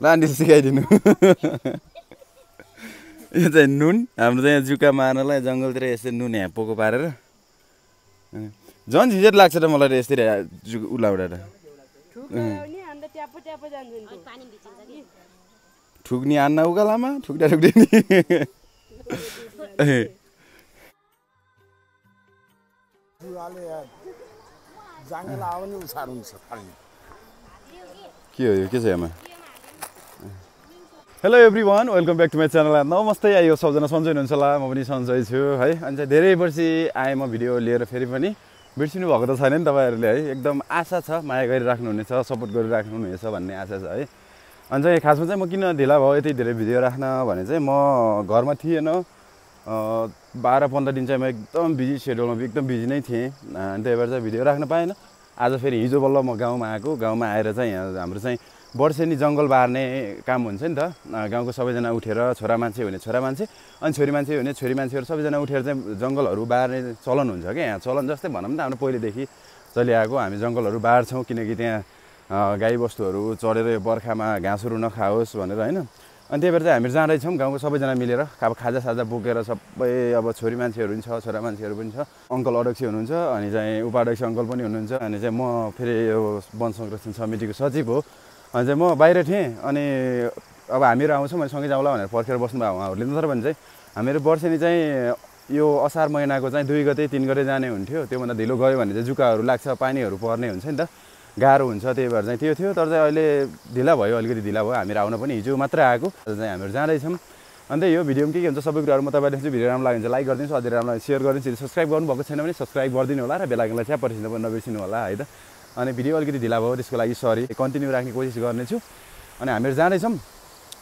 Landil सिकाइदिनु यो चाहिँ नुन हाम्रो चाहिँ जुका मार्नलाई जंगलतिर यसरी नुन ह्यापोको पारेर झन् झिझेट लाग्छ त मलाई यसरी उलाउडा ठुक्नी आन्न उकालामा ठुक्डा ठुक्डे नि जंगल आउने उसार हुन्छ खाली के हो यो के छ यामा hello everyone welcome back to my channel नमस्ते आइयो सबजना सन्चै हुनुहुन्छ होला म पनि सन्चै छु है अनि धेरै वर्षी आए म भिडियो लिएर फेरि पनि बिर्सिनु भएको त छैन नि तपाईहरुले है एकदम आशा छ माया गरिराख्नु हुनेछ सपोर्ट गरिराख्नु हुनेछ भन्ने आशा छ है अनि चाहिँ खासमा चाहिँ म किन ढिला भयो यति धेरै भिडियो राख्न भने चाहिँ म घरमा थिएन 12-15 दिन चाहिँ म एकदम बिजी शेड्युलमा एकदम बिजी नै थिएँ अनि त्यही भएर चाहिँ भिडियो राख्न पाएन आज फेरि हिजो बल्ल म गाउँमा आएको गाउँमा आएर चाहिँ यहाँ हाम्रो चाहिँ वर्षेनी जंगल बार्ने काम हुन्छ नि त गाउँको सबैजना उठेर छोरा मान्छे भने छोरा मान्छे अनि छोरी मान्छेहरु सबैजना उठेर चाहिँ जंगलहरु बार्ने चलन हुन्छ के यहाँ चलन जस्तै भनौं न हाम्रो पहिलेदेखि चलिआएको हामी जंगलहरु बार्छौं किनकि त्यहाँ गाईबस्तुहरु चरेर बर्खामा घाँसहरु नखाओस् भनेर हैन अनि त्यही भएर चाहिँ हामी जाँदै छौं गाउँको सबैजना मिलेर अब खाजा साजा बोकेर सबै अब छोरी मान्छेहरु पनि छ छोरा मान्छेहरु पनि छ अंकल अध्यक्ष हुनुहुन्छ अनि चाहिँ उपाध्यक्ष अंकल पनि हुनुहुन्छ अनि चाहिँ म फेरि यो वन संरक्षण समितिको सचिव हो अनि चाहिँ म बाहिर थिएँ अनि अब हामीहरु आउँछौं मैले सँगै जाउँला भनेर पर्खेर बस्नु भयो उहाँहरुले तर भने चाहिँ हामीहरु वर्षेनी चाहिँ यो असार महिनाको चाहिँ 2 गते 3 गते जाने हुन्थ्यो त्यो भन्दा ढिलो गयो भने चाहिँ जुकाहरु लाग्छ पानीहरु पर्ने हुन्छ नि त गाह्रो हुन्छ त्यही भएर चाहिँ त्यो थियो तर चाहिँ अहिले ढिला भयो अलिकति ढिला भयो हामीहरु आउन पनि हिजो मात्र आएको आज चाहिँ हामीहरु जाँदै छौं अनि यो भिडियोमा के हुन्छ सबै कुराहरु म तपाईहरुलाई चाहिँ भिडियो राम्रो लाग्यो भने लाइक गरिदिनुस् अझै राम्रो लाग्यो शेयर गरिदिनुस् सब्स्क्राइब गर्नु भएको छैन भने सब्स्क्राइब गरिदिनु होला र बेल आइकनलाई चाहिँ प्रेस गर्न नबिर्सिनु होला है त अनि भिडियो अलिकति ढिला भयो त्यसको लागि सरी कन्टिन्यु राख्ने कोसिस गर्नेछु अनि हामीहरु जाँदै छौं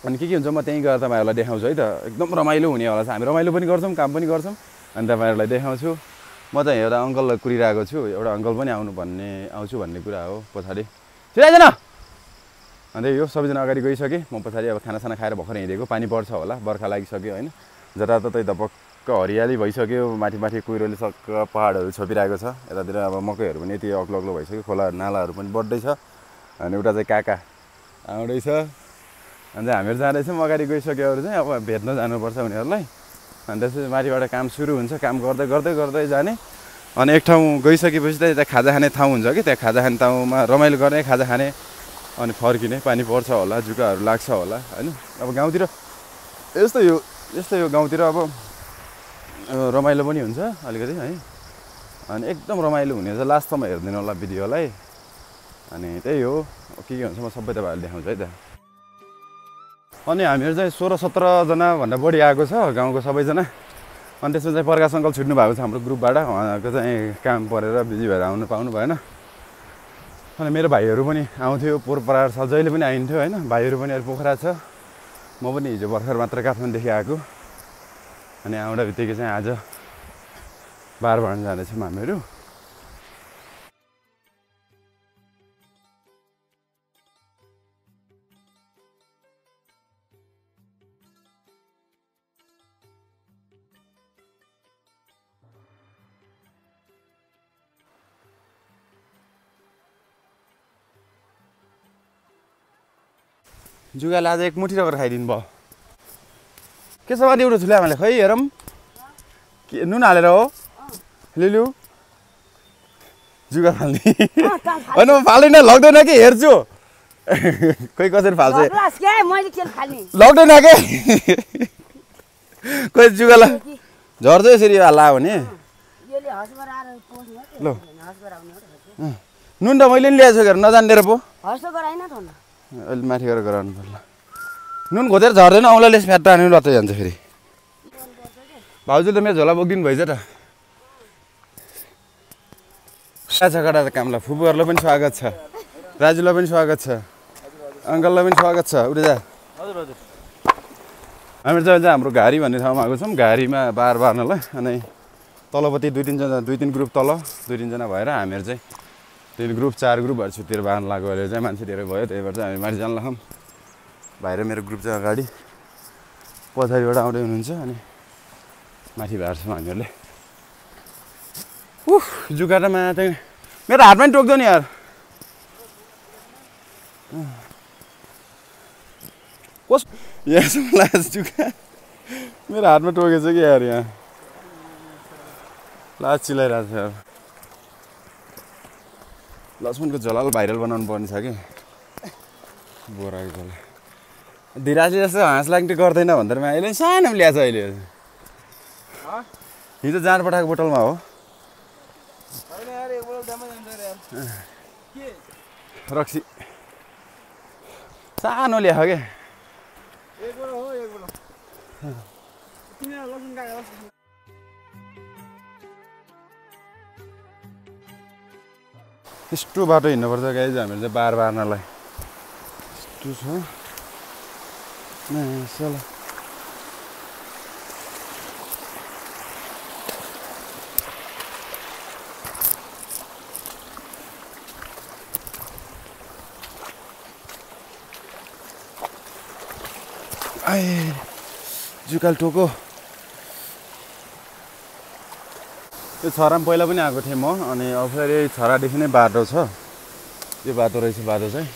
अनि के हुन्छ म त्यही गएर तपाईहरुलाई देखाउँछु है त एकदम रमाइलो हुने होला छ हामी रमाइलो पनि गर्छौं काम पनि गर्छौं अनि तपाईहरुलाई देखाउँछु म त एउटा अंकललाई कुरिरहेको छु एउटा अंकल पनि आउँछु भन्ने कुरा हो पछाडी छिराइदैन अनि यो सबैजना अगाडि गइसके म पछाडी अब खाना साना खाएर भर्खर हिँडेको पानी पर्छ होला बर्खा लागिसक्यो हैन जताततै धपक्क हरियाली भइसक्यो माथि माथि कुइरोले सक्क पहाडहरु छोपिरहेको छ यतातिर अब मकैहरु पनि यति अग्लो भइसक्यो खोला नालाहरु पनि बढ्दै छ अनि एउटा चाहिँ काका आउँदै छ अनि हामीहरु जाँदै छौं अगाडि गइसकेहरु चाहिँ अब भेट्न जानुपर्छ उनीहरुलाई अनि त्यसपछि माथिबाट काम सुरु हुन्छ काम गर्दै गर्दै गर्दै जाने अनि एक ठाउँ गइसकेपछि त यता खाजा खाने ठाउँ हुन्छ कि त्यहाँ खाजा खाने ठाउँमा रमाइलो गर्ने खाजा खाने अनि फर्किने पानी पर्छ होला जुकाहरु लाग्छ होला हैन अब गाउँतिर यस्तो यो गाउँतिर अब रमाइलो पनि हुन्छ अलिकति है अनि एकदम रमाइलो हुने छ लास्टसम्म हेर्दिनु होला भिडियोलाई अनि त्यही हो के हुन्छ म सबै तपाईहरुलाई देखाउँछु है त अनि हामीहरु चाहिँ 16-17 जना भन्दा बढी आएको छ गाउँको सबैजना अनि त्यसमा चाहिँ प्रकाश अंकल छुट्नु भएको छ हाम्रो ग्रुपबाट उहाँको चाहिँ काम परेर बिजी भएर आउन पाउनु भएन अनि मेरो भाइहरु पनि आउँथ्यो पुरपरार छ जहिले पनि आइन्थ्यो हैन भाइहरु पनि अहिले पोखरा छ म पनि हिजो भर्खर मात्र काठमाडौँदेखि आएको अनि आउँदा बित्तिकै चाहिँ आज बार भन्न जाँदैछौँ हामीहरु जुगाले आज एक मुठी रबर खाइदिनु भयो के छ अनि एउटा ठुलो आमाले खै हेरौँ के नुन हालेर हो लिलु जुगा फाल्ने हैन म फाल्दैन लग्दैन के हेर्छु कोही कसरी फाल्छ लग्दैन के कोही जुगाला झर्छ यसरी हाल्ला भने नुन त मैले नि ल्याएको छु नजान्देर पो अहिले माथि गएर गराउनु पर्ला नुन खोजेर झर्दैन औँलाले यस फ्याट पानी लत्तै जान्छ फेरि भाउजू त मेरो झोला बोकिदिनु भइज त साझाकडा त कामला फुपूहरुलाई पनि स्वागत छ राजुलाई पनि स्वागत छ अंकललाई पनि स्वागत छ उडेजा हजुर हजुर हामी चाहिँ हाम्रो घारी भन्ने ठाउँमा आएको छौँ घारीमा बार बार्नलाई अनि तलपति 2-3 ग्रुप तल 2-3 जना भएर हामीहरु चाहिँ 3 ग्रुप 4 ग्रुपहरु छुट्टिएर बाँड्न लाग्यो अहिले चाहिँ मान्छे धेरै भयो त्यही भएर चाहिँ हामी माथि जान लाग्यौँ भाइ र मेरो ग्रुप चाहिँ अगाडि पछाडिबाट आउँदै हुनुहुन्छ अनि माथि बार्छौँ हामीहरूले उफ जुगा त माथि मेरो हातमा नि टोक्दैन यार कुछ ये सब लास्ट चुका मेरा हाथ में टो गया क्या यार यहाँ लास्ट चिल्ला रहा था यार लास्ट उनको जलाल वायरल बनाने पानी साके बोरा के जल दिराजी जैसे आंस लाइन टे करते हैं ना बंदर में इलेन शान हम लिया था इलेन हाँ ये तो जान पड़ा के बोतल मारो अरे यार एक बोतल दम अंदर यार रक्षी शान हो लिया होगे एक बोलो हो एक बोलो तीन अलग उनका अलग यस्तो बाटो हिँड्नु पर्छ गाइज हामीले बार बार्नलाई यस्तो छ नसला आइ जुकाल टोको यो छराम पहिला पनि आएको थिएँ म अनि अब फेरि छरादेखि नै बाटो छ यो बाटो रहेछ बाटो चाहिँ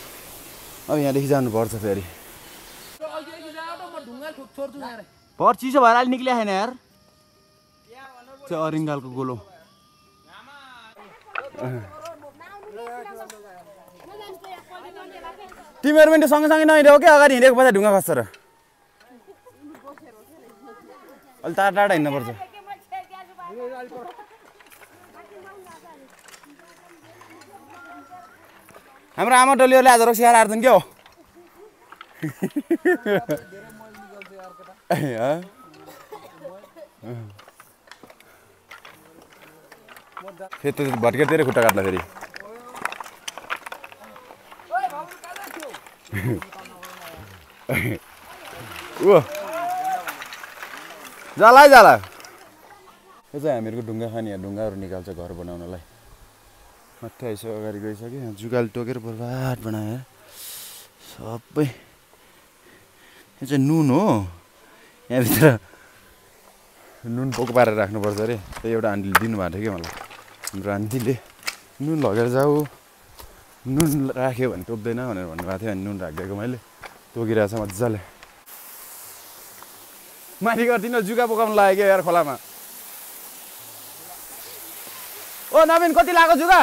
अब यहाँदेखि जानुपर्छ फेरि पर चिसो भएर अलि निक्लिया छैन यार त्यो अरिङ्गालको गोलो तिमीहरू पनि सँगसँगै नहिँडेको के अगाडि हिँडेको पछि ढुङ्गा खस्छ र अलि टाढा टाढा हिँड्नुपर्छ हाम्रो आमा डोलीहरुले आज रक्सी खाएर आउँछन् के हो फेरि त्यो भटकेर तेरो खुट्टा काट्ला फेरि ओ जाला जाला यो चाहिँ हामीहरुको ढुङ्गा खानी ढुङ्गाहरु निकाल्छ घर बनाउनलाई माथि आइसो अगाडि गइसक्यो जुगाल टोकेर बर्बाद बनायो सबै यो चाहिँ नुन हो यहाँभित्र नुन पोको पारेर राख्नुपर्छ अरे त्यो एउटा आन्टीले दिनुभएको थियो कि मलाई हाम्रो आन्टीले नुन लगेर जाऊ नुन राख्यो भने टोक्दैन भनेर भन्नुभएको थियो अनि नुन राखिदिएको मैले टोकिरहेको छ मजाले माथि गर्दिनँ जुगा पोकाउन लाग्यो यार खोलामा ओ नवीन कति लाग्यो जुगा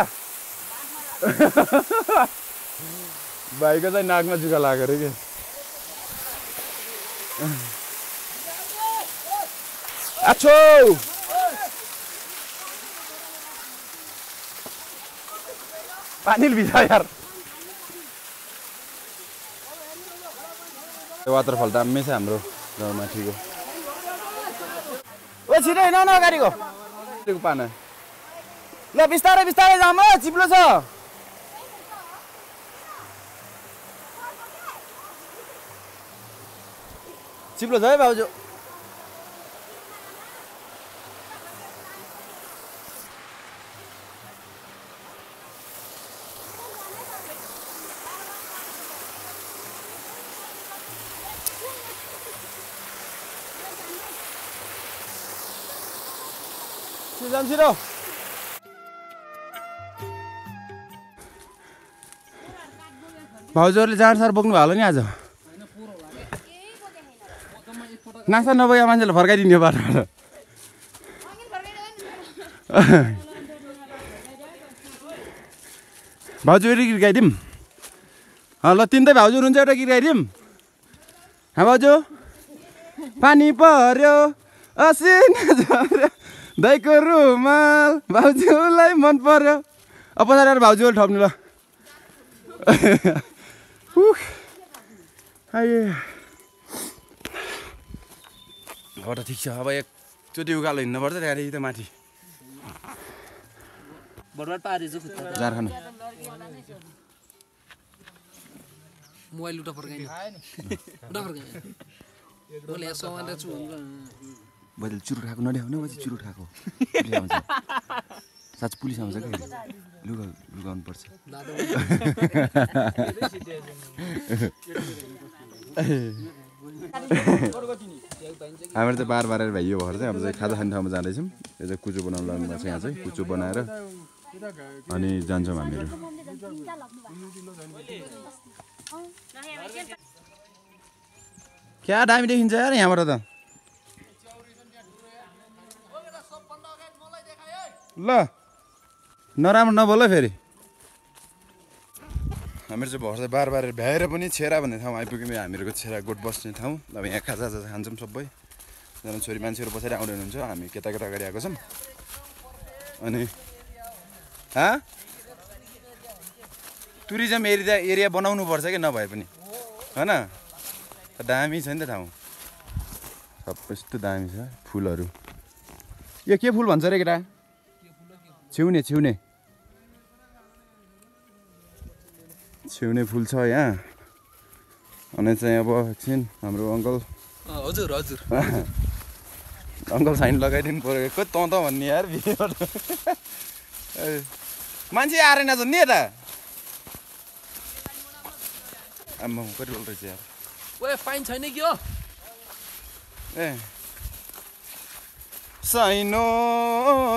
भाइको चाहिँ नाकमा जुगा लाग्यो रे के आछो पानीले भिजा यार वाटरफल दामी छ हाम्रो गाउँमाथिको ओ छिटो हिँड न गाडीको पाना ल बिस्तारै बिस्तारै जाम चिप्लो छ चिप्लो छ है भाउजू जाम छिटो भाउजूहरुले जान सर बोक्नु भयो होला नि आज नासा नभए मान्छेले फर्काइदिने बाटोबाट भाउजू एउटा गीत गाइदिउँ ल तिनटै भाउजू हुन्छ एउटा गीत गाइदिउँ हा भाउजू पानी पर्यो असिना झर्यो दाइको रुमाल भाउजूलाई मन पर्यो अब पछाडि आएर भाउजूले ठप्नु ल बाटो ठिक छ अब एकचोटि उकालो हिँड्नु पर्छ त्यहाँदेखि त माथि मैले चुरुट खाएको नल्याउनु चुरुट खाएको साँच्चै पुलिस आउँछ क्या लुगा लुगाउनु पर्छ हाम्रो त बार बार भाइ यो भएर चाहिँ अब खाजा खाने ठाउँमा जाँदैछौँ यो चाहिँ कुचो बनाउनु लानु भएको छ यहाँ चाहिँ कुचो बनाएर अनि जान्छौँ हामीहरू क्या दामी देखिन्छ यार यहाँबाट त। ल नराम्रो नबोल फेरि। हामीहरु चाहिँ भर्दै बारबार भ्याएर पनि छेरा भन्ने ठाउँ आइपुग्यौँ। हामीहरुको छेरा गोठ बस्ने ठाउँ। अब यहाँ खाजा खान्छौँ सबै। जन छोरी मान्छेहरु पछाडी आउँदै हुनुहुन्छ। हामी केटा अगाडि आएको छौँ। अनि टुरिज्म एरिया बनाउनु पर्छ के नभए पनि। हैन? दामी छ नि त ठाउँ। सबै यस्तो दामी छ फुलहरु। यो के फुल भन्छ रे केटा? छिउने फुल छ यहाँ। अनि चाहिँ अब एकछिन हाम्रो अंकल हजुर अंकल साइन लगाइदिनु पर्यो। को तँ त भन्ने यार भिडियोबाट मान्छे आरेन जन्नी यता। आम्मा कति बोल्दै छ यार। ओए फाइन छैन कि हो। ए साइनो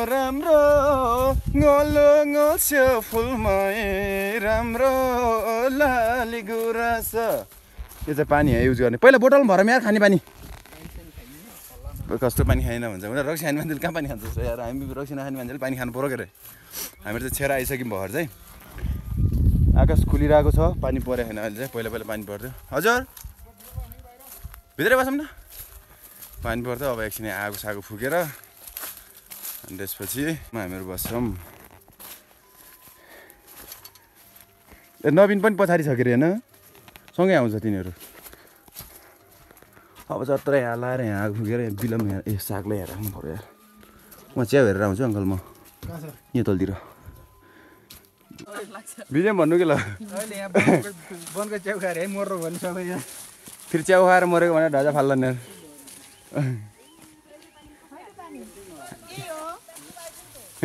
राम्रो गोलगोल्छ फुलमा राम्रो लाली गुराँस। यो चाहिँ पानी है युज गर्ने। पहिला बोतल भरौँ यार खाने पानी। कस्तो पानी खाएन भन्छ उनीहरू। रक्सी खाने मान्छेले कहाँ पानी खान्छ यार। हामी रक्सी नखाने मान्छेले पानी खानु पर्यो के अरे। हामी चाहिँ छेरा आइसक्यौँ भर चाहिँ। आकाश खुलिरहेको छ पानी परेको छैन अहिले चाहिँ। पहिला पानी पर्थ्यो। हजुर भित्रै बसौँ न। पानी पर्थ्यो। अब एकछिन आगो सागो फुकेर अनि त्यसपछि हामीहरू बस्छौँ। ए नवीन पनि पछाडि छ कि होइन सँगै आउँछ तिनीहरू। अब जत्रै हालाएर यहाँ आगो फुकेर बिलम यहाँ ए सागलाई यहाँ राख्नु पऱ्यो यार। म चिया हेरेर आउँछु अङ्कल। म यहाँ तलतिर बिजम भन्नु कि ल वनको च्याउ खाएर है मर्रो भन्नु सबै यहाँ। फेरि च्याउ खाएर मरेको भनेर ढाजा फाल्दैन।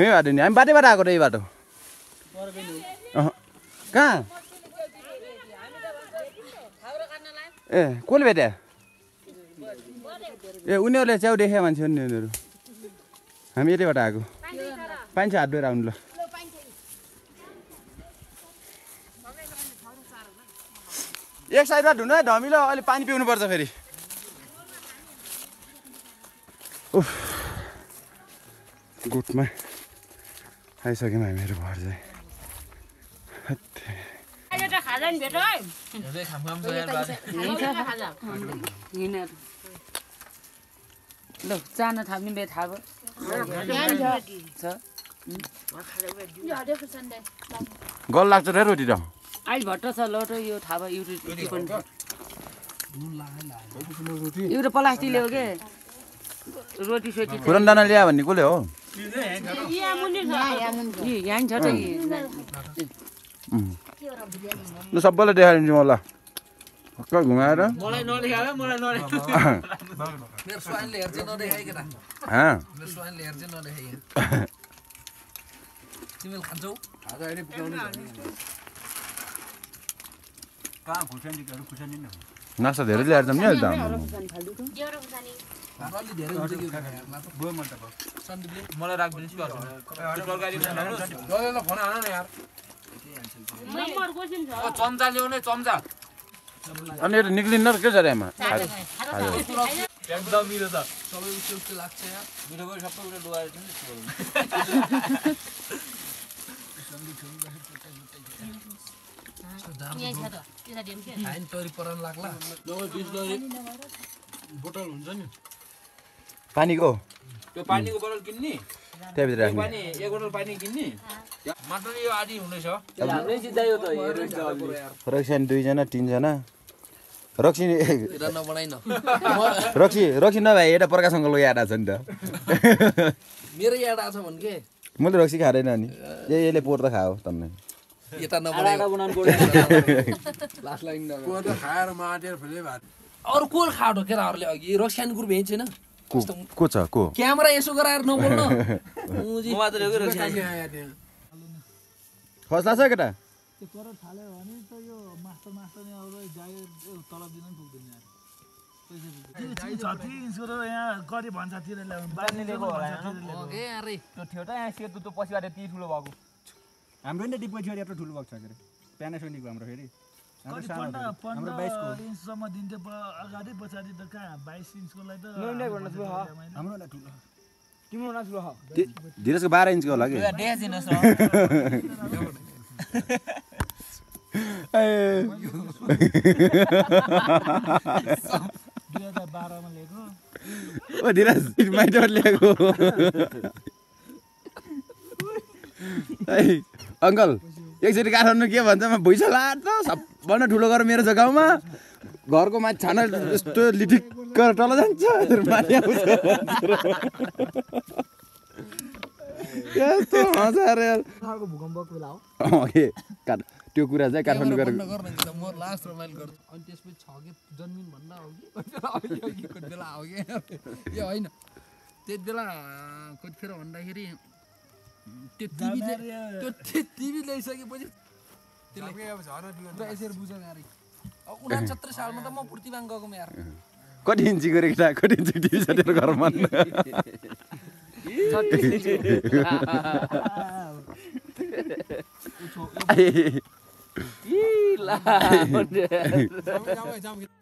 यही बाटो नि हामी बाटैबाट आएको र यही बाटो। कहाँ ए कसले भेट्या? ए उनीहरूले च्याउ देखे मान्छे हो नि उनीहरू। हामी यतैबाट आएको। पानी छ हात धोएर आउनु ल। एक साइडबाट धुनु है धमिलो। अहिले पानी पिउनुपर्छ फेरि। उफ गुटमा आइसक्यौँ हामीहरू भर चाहिँ। ल चाना थाप्ने बे थाप गल लाग्छ रे रोटी त अहिले भट्ट छ लोटो। यो थाप एउटा प्लास्टिक ल्यायो के रोटी सोटी पुरन दाना ल्या भन्ने कसले हो? ल सबैलाई देखाइदिन्छु म। ल हक्क घुमाएर नास्ता धेरै ल्याएर जाऊँ नि अहिले। अनि यो निक्लिन्न के छ रे आमा? एकदम मिठो त। सबै उच्च लाग्छ यार। मिठो गरी सबै उले डुबाएर दिन्छ नि। यहाँ छ त। त्यो त डेम के? हैन तोरी परन लाग्ला। नभए 20 लो बोतल हुन्छ नि। पानीको? त्यो पानीको बोतल किन्नी? त्यभित्र राख्ने। पानी एक बोतल पानी किन्नी? मात्र यो आदि हुनेछ। हाम्रै जित्दा यो त हेर। रक्सन दुई जना तीन जना। रक्सी रक्सी रक्सी नभए एउटा प्रकाश अङ्कलको याद आएको छ नि त। मेरो याद आएको छ भन् के? मैले रक्सी खाँदैन नि। यसले पोहोर त खाओ तन्ने। अरू को खाएको केटाहरूले अघि रक्सान ग्रुप हेर्छ होइन? को छ को? क्यामेरा यसो गराएर नबोल्न। फस्ला छ केटा? हाम्रो Angkol, yang jadi karena dia bantuan boy salat, mana dulu kalau mereka jaga mah, gor kok macam channel itu lidik kor tolong jangan termanya udah. Ya itu masa real. Aku bukan bawa pulau. Oke, kan dia kurang aja karena dia. Kita mau last romail kor. Antes pun cahaya jamin mana lagi, kau bela lagi. Ya ini, dia bela kau kira anda kiri. TV ल्याइसकेपछि त्यसले अब झन दियो यसरी बुझन यार 69 सालमा त म पूर्ति ब्याङ्क गएको यार कति इन्ची गरेको त कति इन्ची टिभी छटेर घरमा इ ला